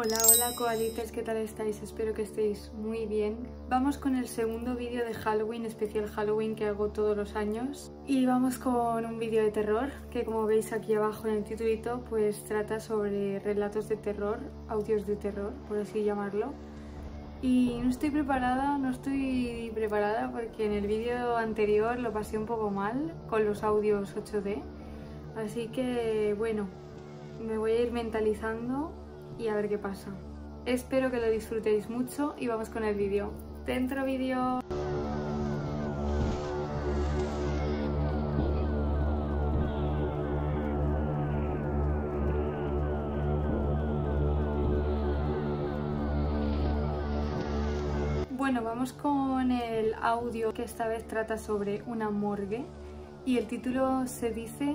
Hola, hola Koalices, ¿qué tal estáis? Espero que estéis muy bien. Vamos con el segundo vídeo de Halloween, especial Halloween que hago todos los años. Y vamos con un vídeo de terror, que como veis aquí abajo en el titulito, pues trata sobre relatos de terror, audios de terror, por así llamarlo. Y no estoy preparada porque en el vídeo anterior lo pasé un poco mal con los audios 8D. Así que, bueno, me voy a ir mentalizando y a ver qué pasa. Espero que lo disfrutéis mucho y vamos con el vídeo. ¡Dentro vídeo! Bueno, vamos con el audio que esta vez trata sobre una morgue y el título se dice,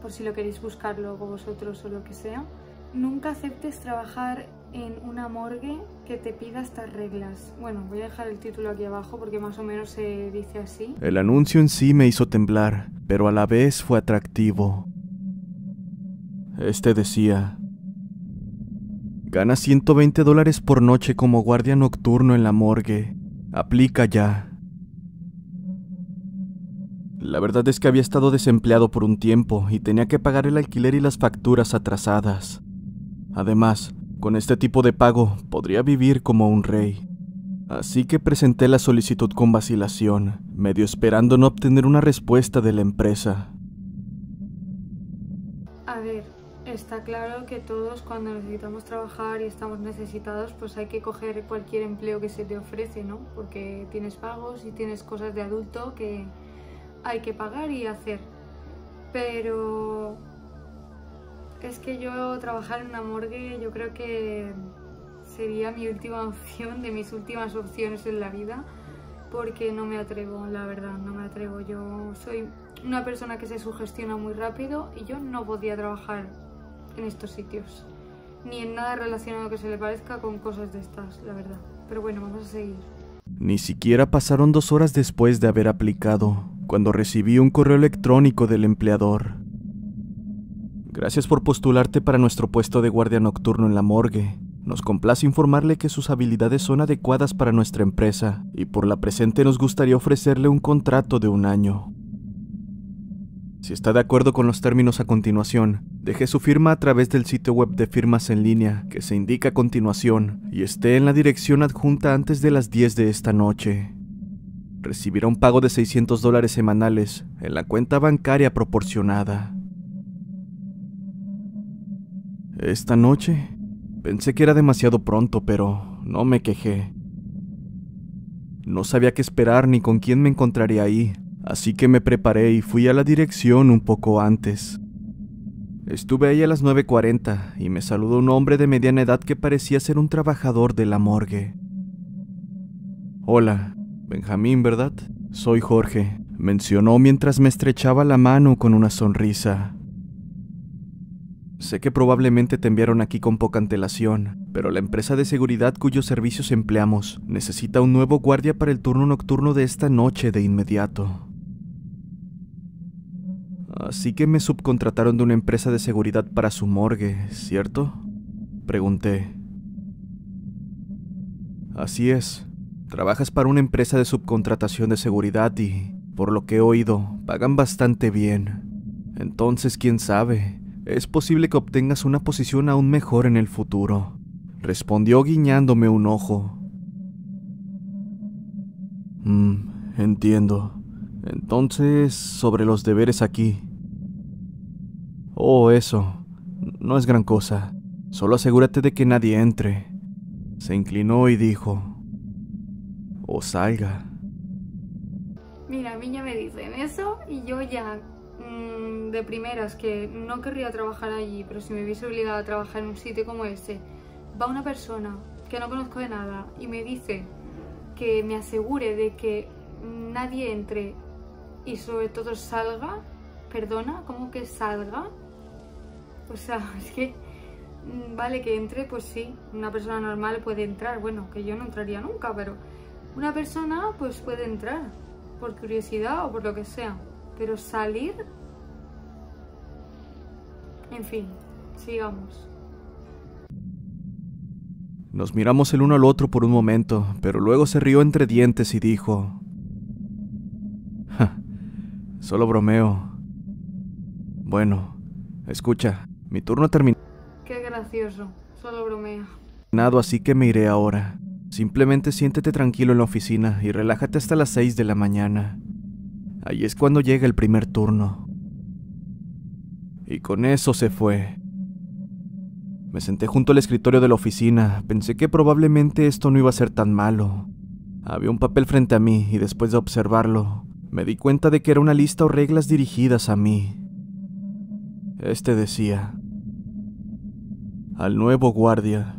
por si lo queréis buscarlo vosotros o lo que sea: nunca aceptes trabajar en una morgue que te pida estas reglas. Bueno, voy a dejar el título aquí abajo porque más o menos se dice así. El anuncio en sí me hizo temblar, pero a la vez fue atractivo. Este decía: gana $120 por noche como guardia nocturno en la morgue. Aplica ya. La verdad es que había estado desempleado por un tiempo y tenía que pagar el alquiler y las facturas atrasadas. Además, con este tipo de pago, podría vivir como un rey. Así que presenté la solicitud con vacilación, medio esperando no obtener una respuesta de la empresa. A ver, está claro que todos cuando necesitamos trabajar y estamos necesitados, pues hay que coger cualquier empleo que se te ofrece, ¿no? Porque tienes pagos y tienes cosas de adulto que hay que pagar y hacer. Pero es que yo trabajar en una morgue yo creo que sería mi última opción, de mis últimas opciones en la vida, porque no me atrevo, la verdad, no me atrevo. Yo soy una persona que se sugestiona muy rápido y yo no podía trabajar en estos sitios, ni en nada relacionado que se le parezca con cosas de estas, la verdad. Pero bueno, vamos a seguir. Ni siquiera pasaron 2 horas después de haber aplicado, cuando recibí un correo electrónico del empleador. Gracias por postularte para nuestro puesto de guardia nocturno en la morgue. Nos complace informarle que sus habilidades son adecuadas para nuestra empresa y por la presente nos gustaría ofrecerle un contrato de 1 año. Si está de acuerdo con los términos a continuación, deje su firma a través del sitio web de firmas en línea que se indica a continuación y esté en la dirección adjunta antes de las 10 de esta noche. Recibirá un pago de $600 semanales en la cuenta bancaria proporcionada. Esta noche pensé que era demasiado pronto, pero no me quejé. No sabía qué esperar ni con quién me encontraría ahí, así que me preparé y fui a la dirección un poco antes. Estuve ahí a las 9:40 y me saludó un hombre de mediana edad que parecía ser un trabajador de la morgue. Hola, Benjamín, ¿verdad? Soy Jorge, mencionó mientras me estrechaba la mano con una sonrisa. Sé que probablemente te enviaron aquí con poca antelación, pero la empresa de seguridad cuyos servicios empleamos necesita un nuevo guardia para el turno nocturno de esta noche de inmediato. Así que me subcontrataron de una empresa de seguridad para su morgue, ¿cierto?, pregunté. Así es, trabajas para una empresa de subcontratación de seguridad y, por lo que he oído, pagan bastante bien. Entonces, quién sabe, es posible que obtengas una posición aún mejor en el futuro, respondió guiñándome un ojo. Entiendo. Entonces, sobre los deberes aquí. Oh, eso. No es gran cosa. Solo asegúrate de que nadie entre. Se inclinó y dijo: o salga. Mira, a mí ya me dicen eso y yo ya, de primeras, que no querría trabajar allí, pero si me hubiese obligado a trabajar en un sitio como ese, va una persona que no conozco de nada y me dice que me asegure de que nadie entre y sobre todo salga. Perdona, ¿cómo que salga? O sea, es que vale que entre, pues sí, una persona normal puede entrar, bueno, que yo no entraría nunca, pero una persona pues puede entrar por curiosidad o por lo que sea. Pero salir, en fin, sigamos. Nos miramos el uno al otro por un momento, pero luego se rió entre dientes y dijo: «Ja, solo bromeo. Bueno, escucha, mi turno terminó». «Qué gracioso, solo bromeo». «Así que me iré ahora. Simplemente siéntete tranquilo en la oficina y relájate hasta las 6 de la mañana. Ahí es cuando llega el primer turno». Y con eso se fue. Me senté junto al escritorio de la oficina. Pensé que probablemente esto no iba a ser tan malo. Había un papel frente a mí y después de observarlo, me di cuenta de que era una lista o reglas dirigidas a mí. Este decía: «Al nuevo guardia.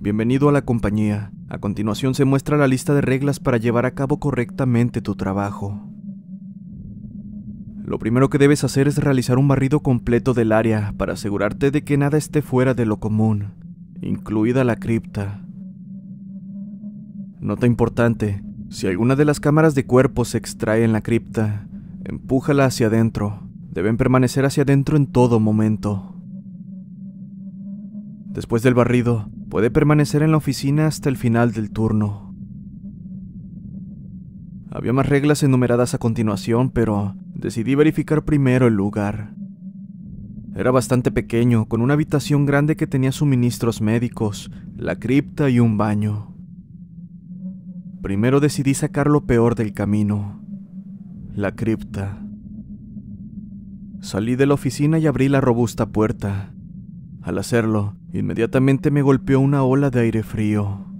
Bienvenido a la compañía. A continuación se muestra la lista de reglas para llevar a cabo correctamente tu trabajo. Lo primero que debes hacer es realizar un barrido completo del área para asegurarte de que nada esté fuera de lo común, incluida la cripta. Nota importante: si alguna de las cámaras de cuerpos se extrae en la cripta, empújala hacia adentro. Deben permanecer hacia adentro en todo momento. Después del barrido, puede permanecer en la oficina hasta el final del turno». Había más reglas enumeradas a continuación, pero decidí verificar primero el lugar. Era bastante pequeño, con una habitación grande que tenía suministros médicos, la cripta y un baño. Primero decidí sacar lo peor del camino: la cripta. Salí de la oficina y abrí la robusta puerta. Al hacerlo, inmediatamente me golpeó una ola de aire frío.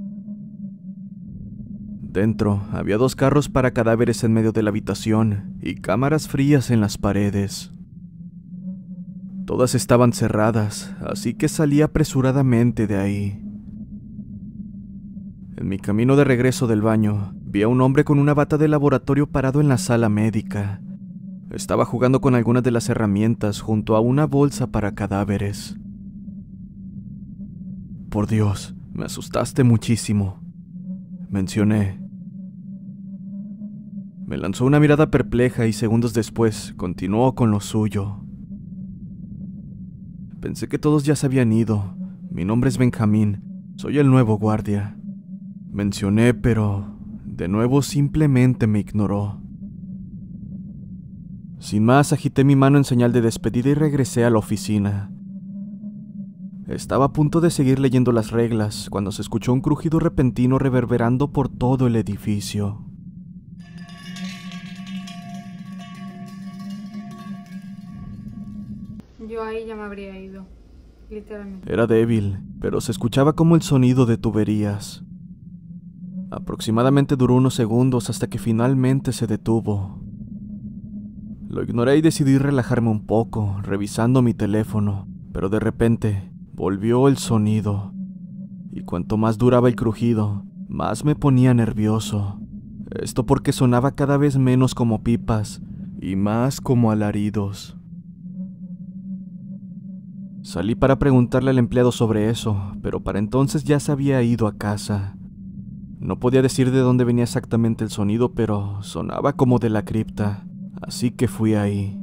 Dentro había 2 carros para cadáveres en medio de la habitación y cámaras frías en las paredes. Todas estaban cerradas, así que salí apresuradamente de ahí. En mi camino de regreso del baño, vi a un hombre con una bata de laboratorio parado en la sala médica. Estaba jugando con algunas de las herramientas junto a una bolsa para cadáveres. «Por Dios, me asustaste muchísimo», mencioné. Me lanzó una mirada perpleja y segundos después continuó con lo suyo. Pensé que todos ya se habían ido. «Mi nombre es Benjamín, soy el nuevo guardia», mencioné, pero de nuevo simplemente me ignoró. Sin más, agité mi mano en señal de despedida y regresé a la oficina. Estaba a punto de seguir leyendo las reglas cuando se escuchó un crujido repentino reverberando por todo el edificio. Yo ahí ya me habría ido, literalmente. Era débil, pero se escuchaba como el sonido de tuberías. Aproximadamente duró unos segundos hasta que finalmente se detuvo. Lo ignoré y decidí relajarme un poco, revisando mi teléfono, pero de repente volvió el sonido, y cuanto más duraba el crujido, más me ponía nervioso. Esto porque sonaba cada vez menos como pipas y más como alaridos. Salí para preguntarle al empleado sobre eso, pero para entonces ya se había ido a casa. No podía decir de dónde venía exactamente el sonido, pero sonaba como de la cripta, así que fui ahí.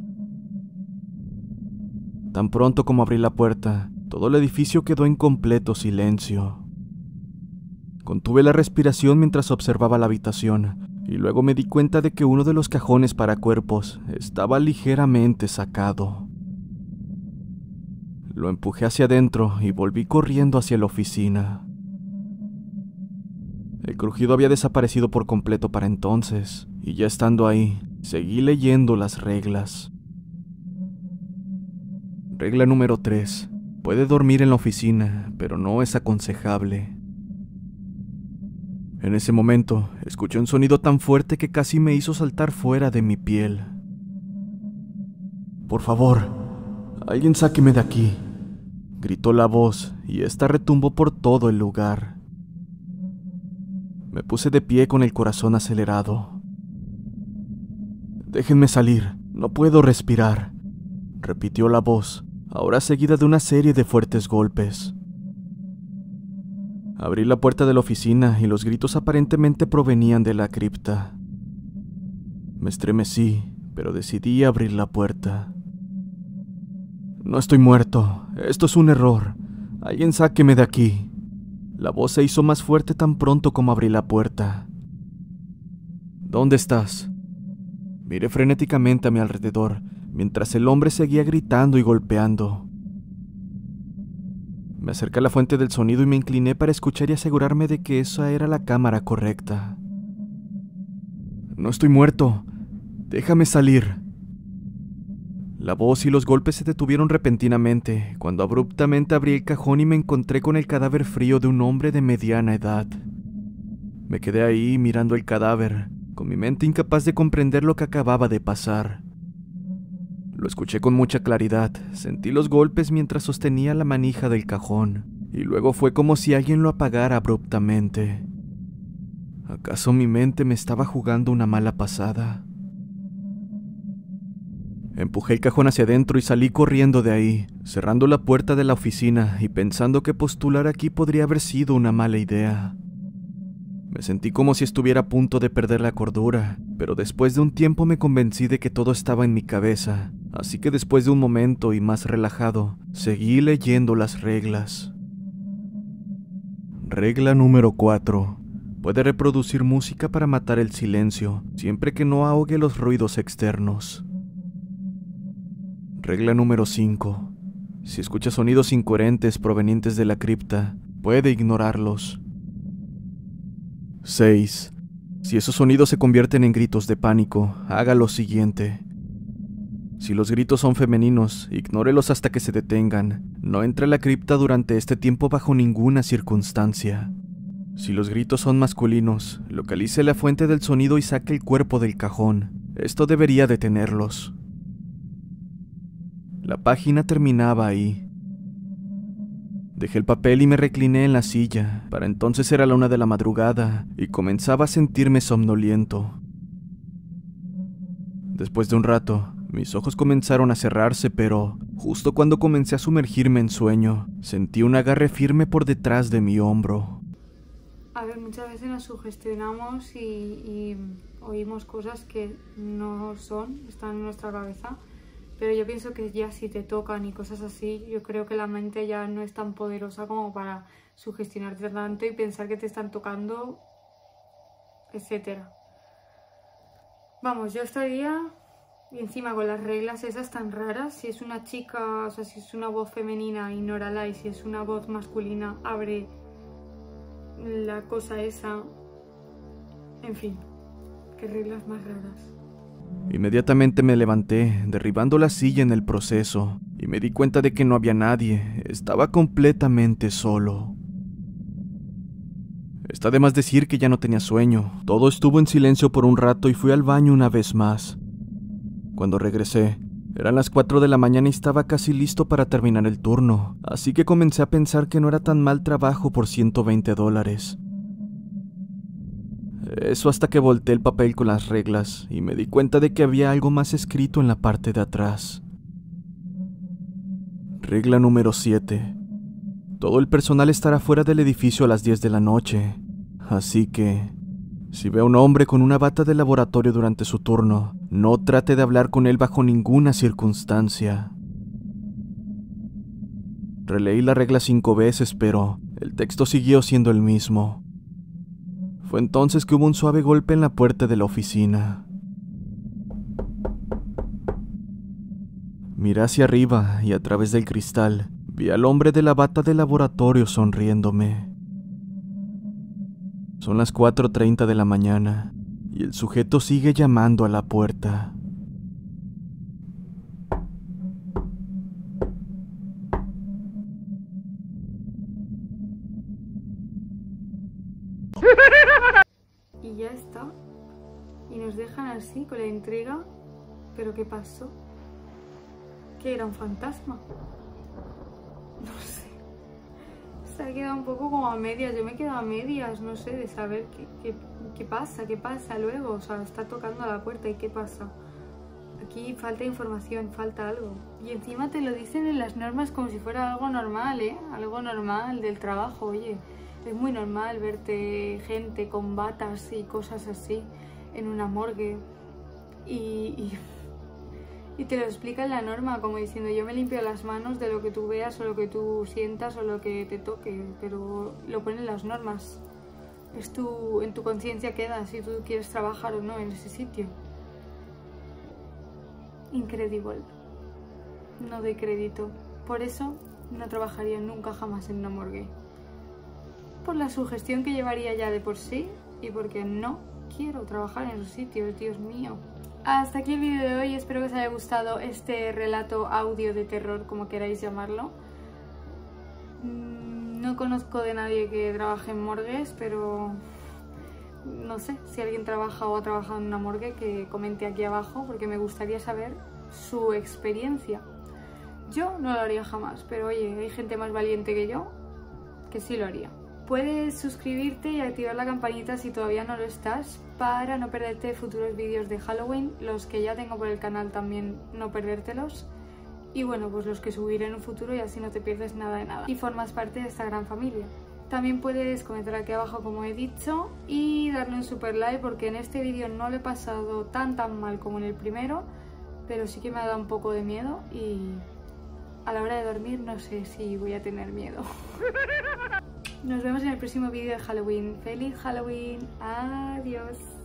Tan pronto como abrí la puerta, todo el edificio quedó en completo silencio. Contuve la respiración mientras observaba la habitación, y luego me di cuenta de que uno de los cajones para cuerpos estaba ligeramente sacado. Lo empujé hacia adentro y volví corriendo hacia la oficina. El crujido había desaparecido por completo para entonces, y ya estando ahí, seguí leyendo las reglas. Regla número 3. Puede dormir en la oficina, pero no es aconsejable. En ese momento, escuché un sonido tan fuerte que casi me hizo saltar fuera de mi piel. «Por favor, alguien sáqueme de aquí», gritó la voz, y esta retumbó por todo el lugar. Me puse de pie con el corazón acelerado. «Déjenme salir, no puedo respirar», repitió la voz, ahora seguida de una serie de fuertes golpes. Abrí la puerta de la oficina y los gritos aparentemente provenían de la cripta. Me estremecí, pero decidí abrir la puerta. «No estoy muerto, esto es un error. Alguien sáqueme de aquí», La voz se hizo más fuerte tan pronto como abrí la puerta. «¿Dónde estás?». Miré frenéticamente a mi alrededor, mientras el hombre seguía gritando y golpeando. Me acerqué a la fuente del sonido y me incliné para escuchar y asegurarme de que esa era la cámara correcta. «No estoy muerto. Déjame salir». La voz y los golpes se detuvieron repentinamente, cuando abruptamente abrí el cajón y me encontré con el cadáver frío de un hombre de mediana edad. Me quedé ahí mirando el cadáver, con mi mente incapaz de comprender lo que acababa de pasar. Lo escuché con mucha claridad, sentí los golpes mientras sostenía la manija del cajón, y luego fue como si alguien lo apagara abruptamente. ¿Acaso mi mente me estaba jugando una mala pasada? Empujé el cajón hacia adentro y salí corriendo de ahí, cerrando la puerta de la oficina y pensando que postular aquí podría haber sido una mala idea. Me sentí como si estuviera a punto de perder la cordura, pero después de un tiempo me convencí de que todo estaba en mi cabeza, así que después de un momento y más relajado, seguí leyendo las reglas. Regla número 4. Puede reproducir música para matar el silencio, siempre que no ahogue los ruidos externos. Regla número 5. Si escucha sonidos incoherentes provenientes de la cripta, puede ignorarlos. 6. Si esos sonidos se convierten en gritos de pánico, haga lo siguiente. Si los gritos son femeninos, ignórelos hasta que se detengan. No entre a la cripta durante este tiempo bajo ninguna circunstancia. Si los gritos son masculinos, localice la fuente del sonido y saque el cuerpo del cajón. Esto debería detenerlos. La página terminaba ahí. Dejé el papel y me recliné en la silla. Para entonces era la 1 de la madrugada y comenzaba a sentirme somnoliento. Después de un rato, mis ojos comenzaron a cerrarse, pero justo cuando comencé a sumergirme en sueño, sentí un agarre firme por detrás de mi hombro. A ver, muchas veces nos sugestionamos y oímos cosas que no son, están en nuestra cabeza. Pero yo pienso que ya si te tocan y cosas así, yo creo que la mente ya no es tan poderosa como para sugestionarte tanto y pensar que te están tocando, etc. Vamos, yo estaría, y encima con las reglas esas tan raras, si es una chica, o sea, si es una voz femenina, ignórala, y si es una voz masculina, abre la cosa esa, en fin, qué reglas más raras. Inmediatamente me levanté, derribando la silla en el proceso, y me di cuenta de que no había nadie, estaba completamente solo. Está de más decir que ya no tenía sueño, todo estuvo en silencio por un rato y fui al baño una vez más. Cuando regresé, eran las 4 de la mañana y estaba casi listo para terminar el turno, así que comencé a pensar que no era tan mal trabajo por $120. Eso hasta que volteé el papel con las reglas y me di cuenta de que había algo más escrito en la parte de atrás. Regla número 7. Todo el personal estará fuera del edificio a las 10 de la noche, así que, si ve a un hombre con una bata de laboratorio durante su turno, no trate de hablar con él bajo ninguna circunstancia. Releí la regla 5 veces, pero el texto siguió siendo el mismo. Fue entonces que hubo un suave golpe en la puerta de la oficina. Miré hacia arriba y a través del cristal vi al hombre de la bata de laboratorio sonriéndome. Son las 4:30 de la mañana y el sujeto sigue llamando a la puerta. Así, con la intriga, pero ¿qué pasó? ¿Que era un fantasma? No sé, se ha quedado un poco como a medias, yo me quedo a medias, no sé, de saber qué pasa luego, o sea, está tocando a la puerta y qué pasa. Aquí falta información, falta algo. Y encima te lo dicen en las normas como si fuera algo normal, ¿eh? Algo normal del trabajo, oye, es muy normal verte gente con batas y cosas así en una morgue, y y te lo explica en la norma, como diciendo yo me limpio las manos de lo que tú veas o lo que tú sientas o lo que te toque, pero lo ponen las normas. Es tu, en tu conciencia queda si tú quieres trabajar o no en ese sitio. Incredible. No doy crédito. Por eso no trabajaría nunca jamás en una morgue. Por la sugestión que llevaría ya de por sí y porque no quiero trabajar en esos sitios, Dios mío. Hasta aquí el vídeo de hoy, espero que os haya gustado este relato audio de terror, como queráis llamarlo. No conozco de nadie que trabaje en morgues, pero no sé, si alguien trabaja o ha trabajado en una morgue, que comente aquí abajo, porque me gustaría saber su experiencia. Yo no lo haría jamás, pero oye, hay gente más valiente que yo que sí lo haría. Puedes suscribirte y activar la campanita si todavía no lo estás para no perderte futuros vídeos de Halloween, los que ya tengo por el canal también no perdértelos, y bueno, pues los que subiré en un futuro y así no te pierdes nada de nada y formas parte de esta gran familia. También puedes comentar aquí abajo como he dicho y darle un super like, porque en este vídeo no lo he pasado tan mal como en el primero, pero sí que me ha dado un poco de miedo y a la hora de dormir no sé si voy a tener miedo. Nos vemos en el próximo vídeo de Halloween. ¡Feliz Halloween! ¡Adiós!